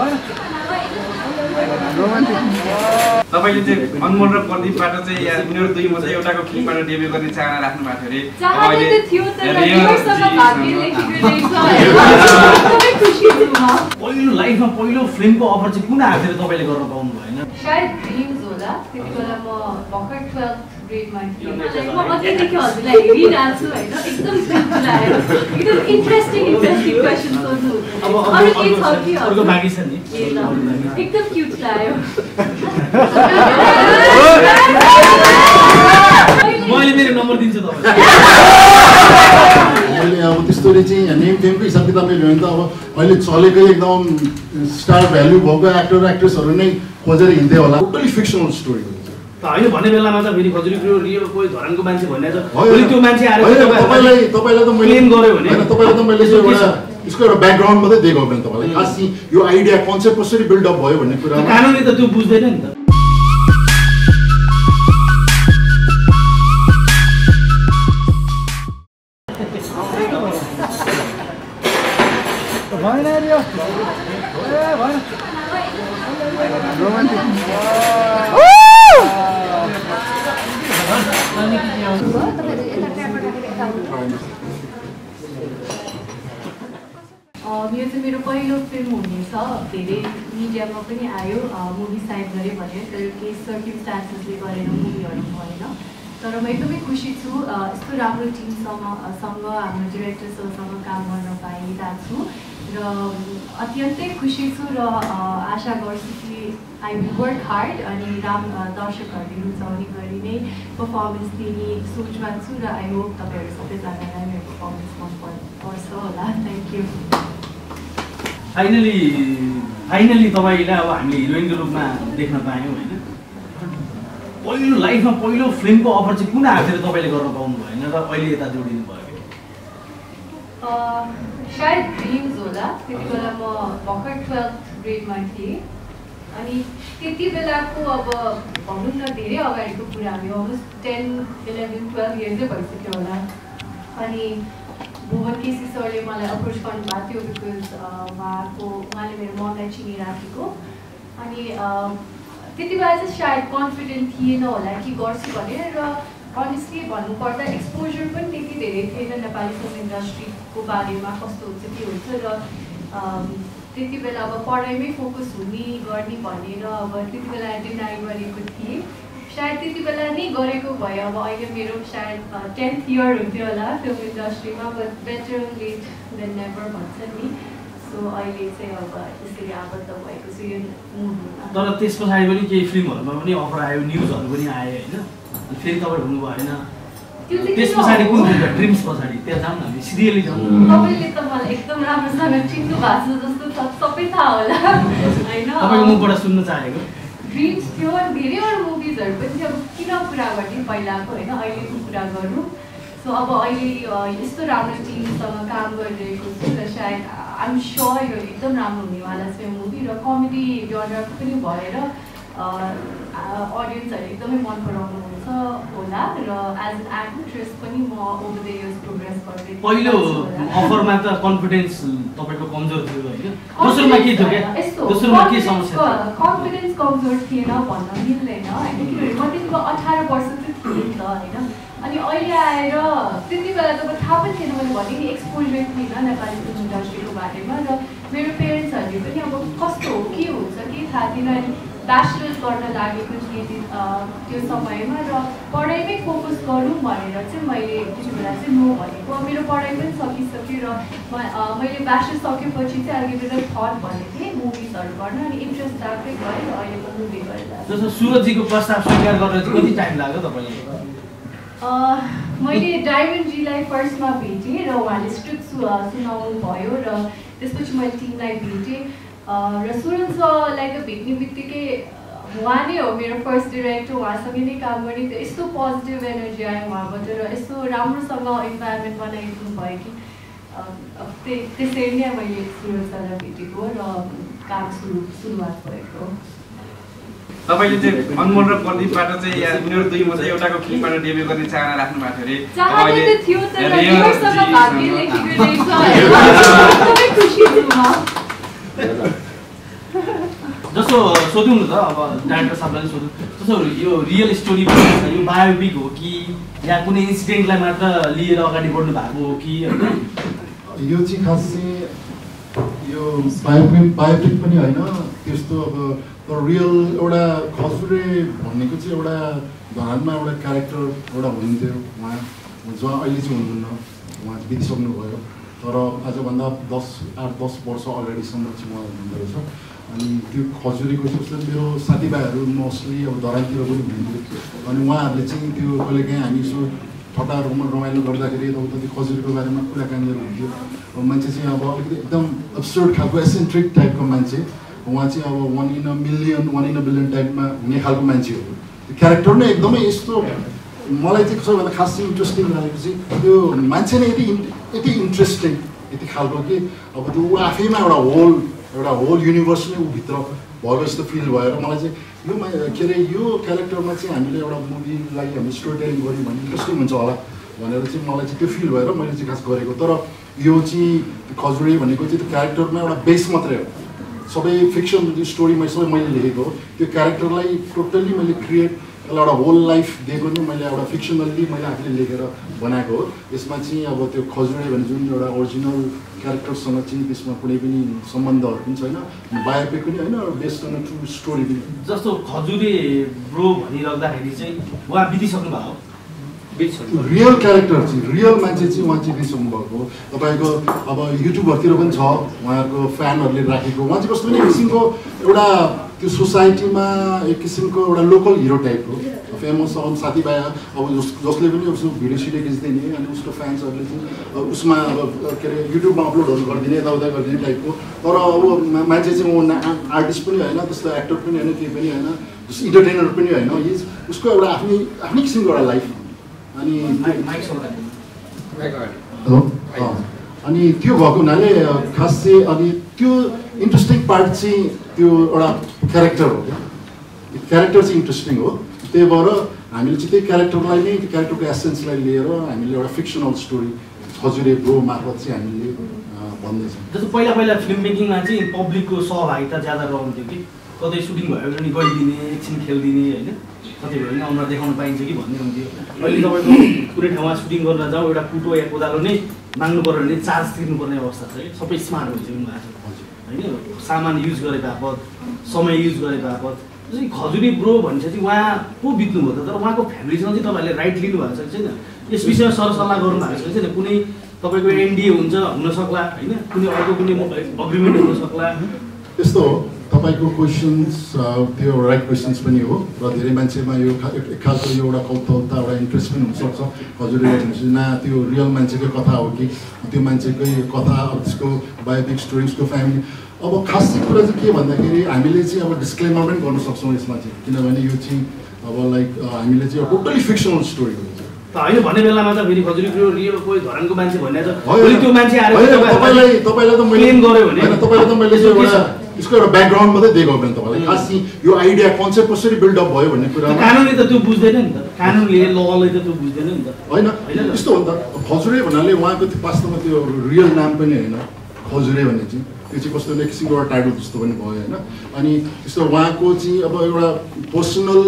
I grade my film. Interesting questions. Totally fictional story. I know one of the very positive real poet or uncle Mansi. Two Mansi are the background for the day government. I see your idea concept possibly build up boy when you put on the two booze then. One area, one. This is my first film. Media company movie side circumstances movie so I am very happy to team sama director sama kaam garna paeku chu ra atyantai khushi छु र आशा गर्छु कि I will work hard अनि राम्रो दर्शकहरुले रुचाउने गरी नै performance दिने सोचमा छु र I hope तपाईहरु सबैजनालाई मेरो परफॉर्मेंस मन पर्छ होला. Thank you. Finally तपाईलाई अब हामीले हिरोइनको रूपमा देख्न पायौं हैन. पहिलो लाइफमा पहिलो फिल्मको अफर चाहिँ कुन हातेर तपाईले गर्न पाउनु भएन र अहिले यता जोडिनु भयो? शायद ड्रीम्स होला त्यतिबेला म भर्खर 12th ग्रेडमा थिए अनि त्यतिबेलाको अब भन्नु न धेरै अगाडिको कुरा हो अलमोस्ट 10, 11, 12 years भइसक्यो होला अनि भुवन केसी सरले मलाई अप्रोच गर्नु भएको थियो बिकज उहाँले मेरो मम्मीलाई चिनिराखेको अनि त्यतिबेला चाहिँ शायद कन्फिडेन्ट थिएन होला कि गर्छु भनेर र honestly, भन्नुपर्दा एक्सपोजर पनि त्यति धेरै थिएन नेपाली फिल्म इन्डस्ट्रीको बारेमा कस्तो हुन्छ के हुन्छ र त्यतिबेला अब पढाइमै फोकस हुने गर्ने भनेर अब त्यतिबेला डिनाइ गरेको थिएँ शायद त्यतिबेला नै गरेको भए अब अहिले मेरो शायद 10th इयर हुन्थ्यो होला फिल्म इन्डस्ट्रीमा but better late than never भन्छ नि सो अहिले चाहिँ अब त्यसरी आबद्ध भएको छु यो मुभमा. तर त्यस पछाडि पनि केही फिल्महरुमा पनि अफर आयो न्यूजहरु पनि आए हैन फेरि तपाईं भन्नु भएन त्यस पछाडि कुन हुन्छ ड्रीम्स पछाडि त्यहाँ जाउँ न हामी सिरियली जाउँ. तपाईले त मलाई एकदम राम्रोसँग चिन्नु भएको जस्तो सबै थाहा होला हैन तपाईको मुखबाट सुन्न चाहेको ड्रीम्स थियो अनि धेरै अरु मुभिजहरु पनि अब किन कुरा गर्ने पहिलाको हैन अहिलेको कुरा गरौँ सो अब अहिले यस्तो राम्रो टिमसँग काम गरिरहेको छु र सायद आइ एम स्योर यो एकदम राम्रो हुनेवाला छ यो मुभी र कमेडी जनरको पनि भएर audience एकदमै मन पराउनु हुन्छ होला र as an actress पनि म over the years progress गर्दै पहिलो अफरमा त कन्फिडेन्स तपाईको कमजोर थियो हैन दोस्रोमा के थियो के दोस्रोमा के समस्या थियो? कन्फिडेन्स कमजोर थिएन भन्न मिल्दैन हैन किनभने म त्यसको 18 वर्ष त थिएँ नि त हैन अनि अहिले आएर त्यतिबेला त म थाहा पनि थिएन मैले भने नि एक्सपोजर थिएन नेपाली फिल्म इन्डस्ट्रीको बारेमा र मेरो पेरेन्ट्सहरुले पनि अब कस्तो हो के हुन्छ के थाहा थिएन अनि ब्याचलर्स गर्न लागेको थिएँ त्यो समयमा र पढाइमै फोकस गरौँ भनेर चाहिँ मैले त्यति बेला चाहिँ म भनेको मेरो पढाइ पनि सकिसक्यो र मैले ब्याचलर्स सकेपछि चाहिँ अलिकति थट भन्ने थिएँ मुभिजहरू गर्न अनि इन्ट्रेस्ट राख्दै गएँ र अहिलेको मुभी गरेर जस्तो सुरजीको प्रस्ताव स्वीकार गरेर चाहिँ कति टाइम लाग्यो तपाईँले? मैले डायमन्डजीलाई फर्स्टमा भेटेँ र उहाँले स्क्रिप्ट सुनाउनु भयो र त्यसपछि मैले टिमलाई भेटेँ र सुरज सरलाई त भेट्ने बित्तिकै उहाँ नै हो मेरो फर्स्ट डिरेक्टर उहाँसँगै नै काम गर्ने त यस्तो पोजिटिभ एनर्जी आयो उहाँबाट र यस्तो राम्रोसँग इन्भाइरोमेन्ट बनाइदिनु भयो कि त्यसरी नै मैले सुरज सरलाई भेटेको र काम सुरुवात भएको हो. तपाईले चाहिँ अनमोल र प्रदीपबाट चाहिँ या मेरो दुई मजा एउटाको फिल्मबाट डेब्यु गर्ने चाहना राख्नु भएको थियो अहिले थियो त रिभर्समा भाग्यले लेखेको रहेछ. So do you know director Sablan so so your real story you biopic हो कि या कुनै incident लाई मात्र लिएर अगाडि बढ्नु भएको हो कि हैन यो चाहिँ खासै यो biopic पनि हैन त्यस्तो अब real एउटा खसुरे भन्नेको चाहिँ एउटा धरानमा एउटा क्यारेक्टर एउटा हुन्थ्यो उहाँ जो अहिले चाहिँ हुनुहुन्न उहाँ बितिसक्नु भयो तर आजभन्दा 10 वर्ष अलरेडी सम्म चाहिँ उहाँ हुनुहुन्छ अनि त्यो खजुरीको सोचले मेरो साथीभाइहरु मोस्टली अब धरानतिर पनि हुनुहुन्छ अनि उहाँहरुले चाहिँ त्यो कहिलेकाहीँ हामी सो ठट्टा रुममा रमाइलो गर्दाखेरि त्यो खजुरीको बारेमा कुराकानी हुन्थ्यो अब मान्छे चाहिँ अब एकदम अब्सर्ड खालको एसेन्ट्रिक टाइपको मान्छे उहाँ चाहिँ अब one in a million one in a billion टाइपमा हुने खालको मान्छे हो त्यो क्यारेक्टर नै एकदमै यस्तो मलाई चाहिँ सबैभन्दा खासै इन्ट्रेस्टिङ लागेको चाहिँ त्यो मान्छे नै यति इन्ट्रेस्टिङ यति खालको कि अब त्यो आफैमा एउटा होल युनिभर्स नै भित्र भएको जस्तो फिल भएर मलाई चाहिँ यो के अरे यो क्यारेक्टरमा चाहिँ हामीले एउटा मुभीलाई हामी स्टोरी टेलिङ गऱ्यौँ भने इन्ट्रेस्टिङ हुन्छ होला भनेर चाहिँ मलाई चाहिँ त्यो फिल भएर मैले चाहिँ खास गरेको तर यो चाहिँ खजुरी भनेको चाहिँ त्यो क्यारेक्टरमा एउटा बेस मात्रै हो सबै फिक्सन स्टोरीमा सबै मैले लेखेको हो त्यो क्यारेक्टरलाई टोटल्ली मैले क्रिएट एउटा होल लाइफ दिएको नि मैले एउटा फिक्सनल्ली मैले आफूले लेखेर बनाएको हो यसमा चाहिँ अब त्यो खजुरी भन्ने जुन एउटा ओरिजिनल क्यारेक्टरसँग चाहिँ त्यसमा कुनै पनि सम्बन्धहरू पनि छैन बायोपिक पनि हैन बेस्ड अन ट्रु स्टोरी पनि जस्तो खजुरी ब्रो भनिराख्दाखेरि चाहिँ उहाँ बितिसक्नु भएको रियल क्यारेक्टर चाहिँ रियल मान्छे चाहिँ उहाँ चाहिँ बितिसक्नु भएको तपाईको अब युट्युबहरुतिर पनि छ उहाँहरुको फ्यानहरुले राखेको उहाँ चाहिँ कस्तो पनि किसिमको एउटा त्यो सोसाइटीमा एक किसिमको एउटा लोकल हिरो टाइपको फेमस अब साथीभाइ अब जसले पनि उसको भिडियो सिडियो खिच्दिने अनि उसको फ्यान्सहरूले चाहिँ उसमा अब के अरे युट्युबमा अपलोडहरू गरिदिने यताउता गरिदिने टाइपको तर अब मान्छे चाहिँ म आर्टिस्ट पनि होइन त्यस्तो एक्टर पनि होइन केही पनि होइन जस्तो इन्टरटेनर पनि होइन उसको एउटा आफ्नै किसिमको एउटा लाइफ अनि अनि त्यो भएको हुनाले खास चाहिँ अनि त्यो इन्ट्रेस्टिङ पार्ट चाहिँ त्यो एउटा क्यारेक्टर हो त्यो क्यारेक्टर चाहिँ इन्ट्रेस्टिङ हो त्यही भएर हामीले चाहिँ त्यही क्यारेक्टरलाई नै त्यो क्यारेक्टरको एसेन्सलाई लिएर हामीले एउटा फिक्सनल स्टोरी खजुरे ब्रो मार्फत चाहिँ हामीले भन्दैछौँ जस्तो पहिला फिल्म मेकिङमा चाहिँ पब्लिकको सहभागिता ज्यादा रहन्थ्यो कि कतै सुटिङ भयो भने गइदिने एकछिन खेलिदिने होइन कतै भयो भने अनुहार देखाउन पाइन्छ कि भन्ने हुन्थ्यो अहिले तपाईँको कुनै ठाउँमा सुटिङ गर्न जाउँ एउटा कुटो या कोदालो नै माग्नु पर्यो भने चार्ज तिर्नुपर्ने अवस्था छ कि सबै स्मार्ट हुन्छ हैन सामान युज गरे बापत समय युज गरे बापत जस्तै खजुरी ब्रो भनेपछि उहाँ को बित्नु भयो तर उहाँको फ्यामिलीसँग चाहिँ तपाईहरुले राइट लिनु भएको छ छैन यस विषयमा सरसल्लाह गर्नु भएको छैन कुनै तपाईको एनडीए हुन सक्ला हैन कुनै अर्को कुनै एग्रीमेन्ट हुन सक्ला त्यस्तो हो तपाईको क्वेशन्स त्यो राइट क्वेशन्स पनि हो र धेरै मान्छेमा यो खासको एउटा कौतुहलता एउटा इन्ट्रेस्ट पनि हुन सक्छ हजुरले भन्नुहुन्छ ना त्यो रियल मान्छेको कथा हो कि त्यो मान्छेकै कथा उसको बायोपिक स्टोरीजको फ्यामिली अब खासै कुरा चाहिँ के भन्दाखेरि हामीले चाहिँ अब डिस्क्लेमर पनि गर्न सक्छौँ यसमा चाहिँ किनभने यो चाहिँ अब लाइक हामीले चाहिँ टोटली फिक्सनल स्टोरी हो होइन भन्ने बेलामा त फेरि खजुरी ब्रो रियल कोही धरानको मान्छे भन्ने त त्यो मान्छे आएर तपाईलाई त मैले क्लेम गरे भने तपाईलाई त मैले एउटा यसको एउटा ब्याकग्राउन्ड मात्रै दिएको हो भने तपाईलाई खासै यो आइडिया कन्सेप्ट कसरी बिल्ड अप भयो भन्ने कुरा कानुनले त त्यो बुझ्दैन नि त कानुनले लले त त्यो बुझ्दैन नि त हैन यस्तो हो नि त खजुरे भन्नाले उहाँको त्यो वास्तवमा त्यो रियल नाम पनि हैन खजुरे भन्ने चाहिँ त्यो चाहिँ कस्तो लेखिङ एउटा टाइटल जस्तो पनि भयो हैन अनि त्यस्तो उहाँको चाहिँ अब एउटा पर्सनल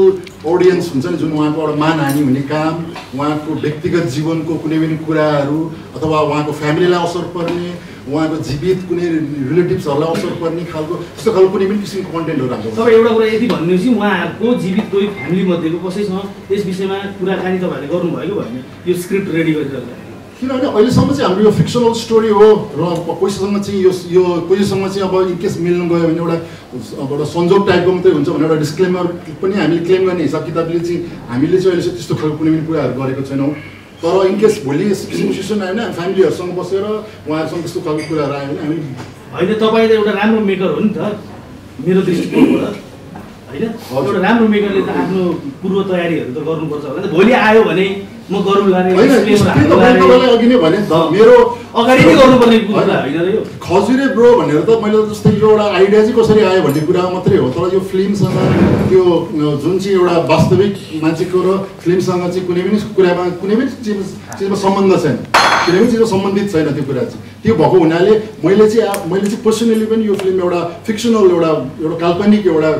ऑडियन्स हुन्छ नि जुन उहाँको एउटा मानहानि हुने काम उहाँको व्यक्तिगत जीवनको कुनै पनि कुराहरू अथवा उहाँको फ्यामिलीलाई असर पर्ने उहाँको जीवित कुनै रिलेटिभ्सहरुलाई असर पर्ने खालको त्यस्तो खालको कुनै पनि किसिमको कन्टेन्टहरु राख्छ तर एउटा कुरा यति भन्नुहुन्छ उहाँहरुको जीवित कोही फ्यामिली मध्येको कसैसँग यस विषयमा कुराकानी तपाईहरुले गर्नुभयो कि भएन यो स्क्रिप्ट रेडी गरिरहेको किनभने अहिलेसम्म चाहिँ हाम्रो यो फिक्सनल स्टोरी हो र कसैसँग चाहिँ यो कसैसँग चाहिँ अब इनकेस मिल्नु गयो भने एउटा संजोग टाइपको मात्रै हुन्छ भने एउटा डिस्क्लेमर पनि हामीले क्लेम गर्ने हिसाब किताबले चाहिँ हामीले चाहिँ अहिलेसम्म त्यस्तो खालको कुनै पनि कुराहरु गरेको छैनौँ तर इनकेस भोलि सिचुएसन आयो भने फ्यामिलीहरुसँग बसेर उहाँहरुसँग त्यस्तो खालको कुराहरु आयो भने हामी हैन तपाईं त एउटा राम्रो मेकर हो नि त मेरो दृष्टिकोणबाट हैन एउटा राम्रो मेकरले त आफ्नो पूर्व तयारीहरु त गर्नुपर्छ हैन भोलि आयो भने म गरौँला रे तपाईलाई अघि नै भने मेरो अगाडि नै गर्नुपर्ने कुरा हैन र यो खजुरे ब्रो भनेर त मैले जस्तै यो एउटा आइडिया चाहिँ कसरी आयो भन्ने कुरा मात्रै हो तर यो फिल्मसँग त्यो जुन चाहिँ एउटा वास्तविक मान्छेको र फिल्मसँग चाहिँ कुनै पनि कुरामा कुनै पनि चिजमा सम्बन्ध छैन कुनै पनि चिजमा सम्बन्धित छैन त्यो कुरा चाहिँ त्यो भएको हुनाले मैले चाहिँ पर्सनली पनि यो फिल्म एउटा फिक्सनल एउटा काल्पनिक एउटा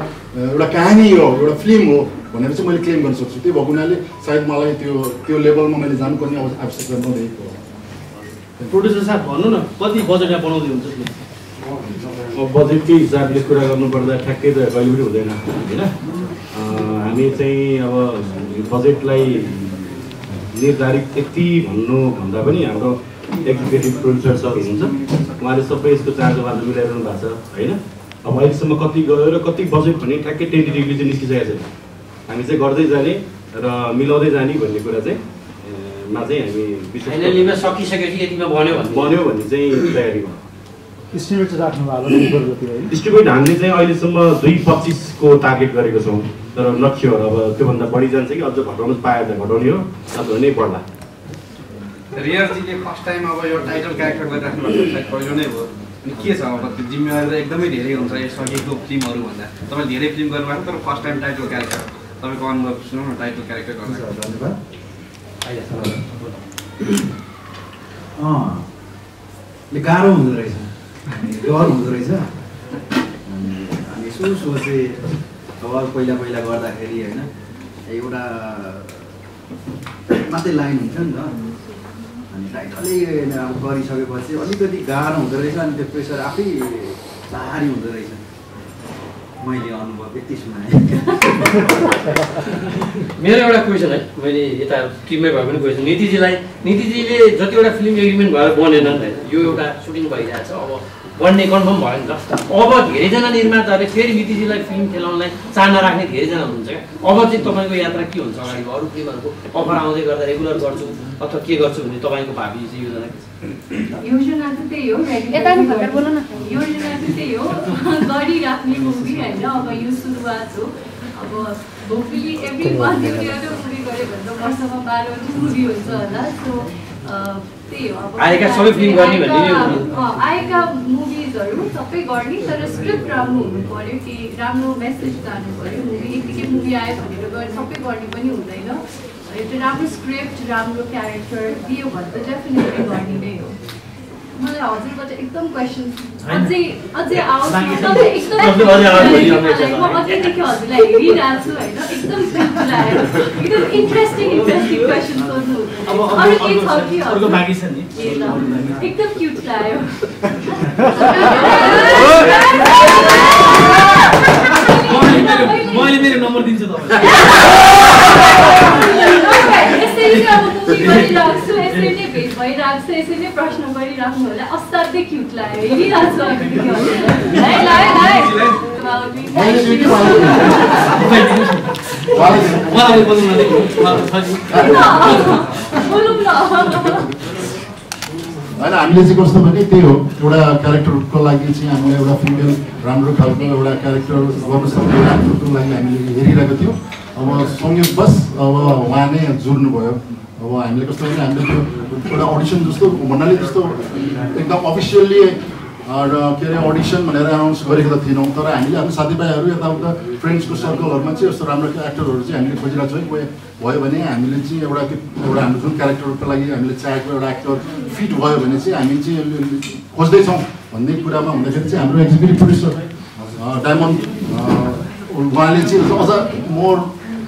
कहानी हो, एउटा फिल्म हो भनेर चाहिँ मैले क्लेम गर्न सक्छु। त्यो भएको हुनाले सायद मलाई त्यो लेभलमा मैले जानुपर्ने आवश्यकता नरहेको हो। प्रोड्युसर साहब भन्नु न, कति बजेटमा बनाउँदै हुन्छ फिल्म? बजेटकै हिसाबले कुरा गर्नुपर्दा ठ्याक्कै त कहिले पनि हुँदैन हैन। हामी चाहिँ अब बजेटलाई निर्धारित यति भन्नुभन्दा पनि हाम्रो एक्जिक्युटिभ प्रोड्युसर सर हुनुहुन्छ, उहाँले सबै यसको चार्जोबाजो मिलाइरहनु भएको छ होइन। अब अहिलेसम्म कति गयो र कति बजेट भन्ने ठ्याक्कै टेन्टेटिभली चाहिँ निस्किसकेको छैन। हामी चाहिँ गर्दै जाने र मिलाउँदै जाने भन्ने कुरा चाहिँ मा चाहिँ हामी फाइनलीमा सकिसकेपछि यतिमा भन्यो भन्ने चाहिँ तयारी भयो। डिस्ट्रिब्युट राख्नु भएको डिस्ट्रिब्युट हामीले चाहिँ अहिलेसम्म 225 को टार्गेट गरेको छौँ, तर लक्ष्य हो अब त्योभन्दा बढी जान्छ कि अझ घटाउनु पाए त घटाउने हो, अब नै बढ्ला। रियरजीले फर्स्ट टाइम अब यो टाइटल क्यारेक्टरलाई राख्नु भएको पहिलो नै हो अनि के छ अब त्यो जिम्मेवारी त एकदमै धेरै हुन्छ यो सकेको फिल्महरू भन्दा। तपाईँ धेरै फिल्म गर्नुभएको तर फर्स्ट टाइम टाइटल क्यारेक्टर, तपाईँको अनुभव सुनौँ न टाइटल क्यारेक्टर गर्नु। धन्यवाद। गाह्रो हुँदो रहेछ, डर हुँदो रहेछ। हामी यसो सोचे अब पहिला पहिला गर्दाखेरि होइन एउटा मात्रै लाइन हुन्छ नि त, अनि टाइटलै अब गरिसकेपछि अलिकति गाह्रो हुँदो रहेछ। अनि त्यो प्रेसर आफै भारी हुँदो रहेछ, मैले अनुभव यति सुनाएँ। मेरो एउटा क्वेसन है, मैले यता टिममै भए पनि क्वेसन नीतिजीले जतिवटा फिल्म एग्रिमेन्ट भएर बनेन नि त, यो एउटा सुटिङ भइरहेको छ अब बन्ने कन्फर्म भयो नि त। अब धेरैजना निर्माताहरूले फेरि नीतिजीलाई फिल्म खेलाउनलाई चाहना राख्ने धेरैजना हुनुहुन्छ क्या? अब चाहिँ तपाईँको यात्रा के हुन्छ अगाडि? अरू फिल्महरूको अफर आउँदै गर्दा रेगुलर गर्छु अथवा के गर्छु भन्ने तपाईँको भावी चाहिँ योजना के छ? योजना चाहिँ त्यही हो, योजना चाहिँ त्यही हो गरिराख्ने मुभी होइन। अब यो सुरुवात हो, अब होपफुली एभ्री मन्थ एउटा मुभी गऱ्यो भने त वर्षमा 12 मुभी हुन्छ होला। सो आएका मुभिजहरू सबै गर्ने, तर स्क्रिप्ट राम्रो हुनु पऱ्यो कि राम्रो मेसेज जानु पऱ्यो। मुभी यतिकै मुभी आयो भनेर सबै गर्ने पनि हुँदैन, एउटा राम्रो स्क्रिप्ट राम्रो क्यारेक्टर दियो भने त डेफिनेटली गर्ने नै हो। मलाई हजुरबाट एकदम क्वेसन अझै आउँछ, अझैदेखि हजुरलाई हेरिरहेको छु होइन, एकदम इन्ट्रेस्टिङ क्वेसन सोध्नु एकदम क्युट लाग्यो। मैले मेरो नम्बर दिन्छु तपाईँलाई, यसरी नै भेट भइरहेको छ, यसरी नै प्रश्न गरिराख्नु होला। असाध्यै क्युट लाग्यो, होइन। हामीले चाहिँ कस्तो भने त्यही हो, एउटा क्यारेक्टरको लागि चाहिँ हामीले एउटा फिमेल राम्रो खालको एउटा क्यारेक्टर गर्न सक्ने क्यारेक्टरको लागि हामीले हेरिरहेको थियौँ। अब संयोगवश अब उहाँ नै जुर्नुभयो। अब हामीले कस्तो भने हामीले त्यो एउटा अडिसन जस्तो भन्नाले त्यस्तो एकदम अफिसियल्ली र के अरे अडिसन भनेर एनाउन्स गरेको त थिएनौँ, तर हामीले आफ्नो साथीभाइहरू यताउता फ्रेन्ड्सको सर्कलहरूमा चाहिँ यस्तो राम्रो एक्टरहरू चाहिँ हामीले खोजिरहेको छौँ। भयो भने हामीले चाहिँ एउटा हाम्रो जुन क्यारेक्टरको लागि हामीले चाहेको एउटा एक्टर फिट भयो भने चाहिँ हामी चाहिँ खोज्दैछौँ भन्ने कुरामा हुँदाखेरि चाहिँ हाम्रो एक्जिक्युटिभ प्रोड्युसर डायमन्ड उहाँले चाहिँ अझ मोर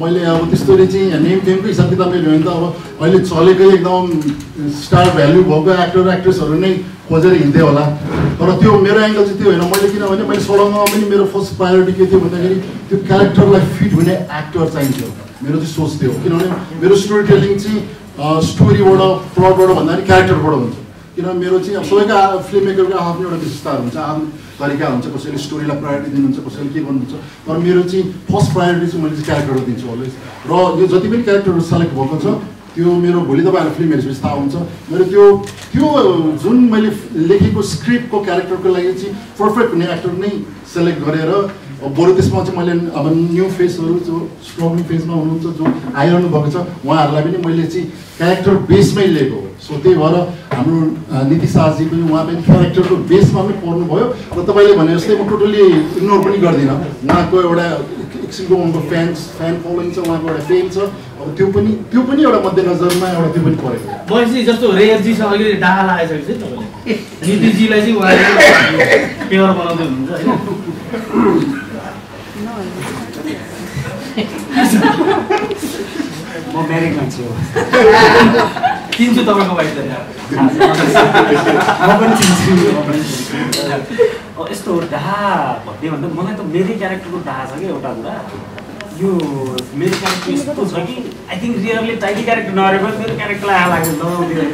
मैले अब त्यस्तोले चाहिँ नेम फेमको हिसाब किताबले हेऱ्यो भने त अब अहिले चलेकै एकदम स्टार भ्याल्यु भएको एक्टर एक्ट्रेसहरू नै खोजेर हिँड्दै होला, तर त्यो मेरो एङ्गल चाहिँ त्यो होइन। मैले किनभने मैले सोलङ्गमा पनि मेरो फर्स्ट प्रायोरिटी के थियो भन्दाखेरि त्यो क्यारेक्टरलाई फिट हुने एक्टर चाहिन्थ्यो, मेरो चाहिँ सोच थियो। किनभने मेरो स्टोरी टेलिङ चाहिँ स्टोरीबाट प्लटबाट भन्दाखेरि क्यारेक्टरबाट हुन्छ, किनभने मेरो चाहिँ अब सबैका फिल्म मेकरको आफ्नो एउटा विशेषताहरू हुन्छ, आफ्नो तरिका हुन्छ, कसैले स्टोरीलाई प्रायोरिटी दिनुहुन्छ, कसैले के गर्नुहुन्छ, तर मेरो चाहिँ फर्स्ट प्रायोरिटी चाहिँ मैले चाहिँ क्यारेक्टरहरू दिन्छु अलवेज। र यो जति पनि क्यारेक्टरहरू सेलेक्ट भएको छ त्यो मेरो भोलि तपाईहरु फिल्म हेर्नुपछि थाहा हुन्छ मेरो त्यो त्यो जुन मैले लेखेको स्क्रिप्टको क्यारेक्टरको लागि चाहिँ परफेक्ट हुने एक्टर नै सिलेक्ट गरेर बरु त्यसमा चाहिँ मैले अब न्यू फेसहरु जो स्ट्रगलिङ फेजमा हुनुहुन्छ जो आइरहनु भएको छ उहाँहरुलाई पनि मैले चाहिँ क्यारेक्टर बेसमै लिएको हो सो त्यही भएर हाम्रो नीति साजी पनि उहाँ पनि क्यारेक्टरको बेसमा नै पर्नु भयो र तपाईले भने जस्तै म टोटली इग्नोर पनि गर्दिन उहाँको एउटा एकछिनको उनको फ्यान फलोइङ छ उहाँको एउटा फेम छ अब त्यो पनि एउटा मध्यनजरमा एउटा त्यो पनि परेको बसी जस्तो रेयरजी सँग अहिले डाहा लागेछ नि तपाईले नीतिजीलाई चाहिँ उहाँले पेयर बनाउँदै हुनुहुन्छ हैन म मेरै मान्छे हो किन्छु तपाईको बाइक त म पनि किन्छु यस्तो डाहा भन्ने भन्दा मलाई त मेरै क्यारेक्टरको डाहा छ कि एउटा कुरा यो मेरो क्यारेक्टर यस्तो छ कि I think really tidy character नरहेको मेरो क्यारेक्टरलाई आहा लाग्यो नआउँदैन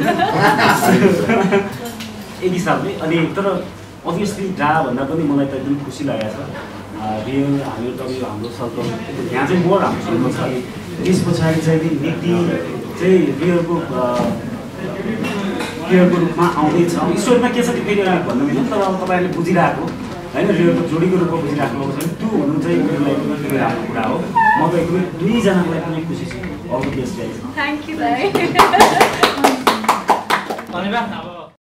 एक हिसाबले अनि तर अभियसली डाहा भन्दा पनि मलाई त एकदम खुसी लागेको छ रियल हाम्रो तपाईँ हाम्रो सर्कल यहाँ चाहिँ मोर हाम्रो सर्कल छ त्यस पछाडि चाहिँ नीति चाहिँ रियलको रूपमा आउँदैछ स्टोरीमा के छ त्यो फेरि भन्नु होइन तर अब तपाईँहरूले बुझिरहेको होइन रियलको जोडीको रूपमा बुझिराख्नु भएको छ त्यो हुनु चाहिँ मेरो राम्रो कुरा हो म त एकदमै दुईजनालाई पनि खुसी छु अब त्यसलाई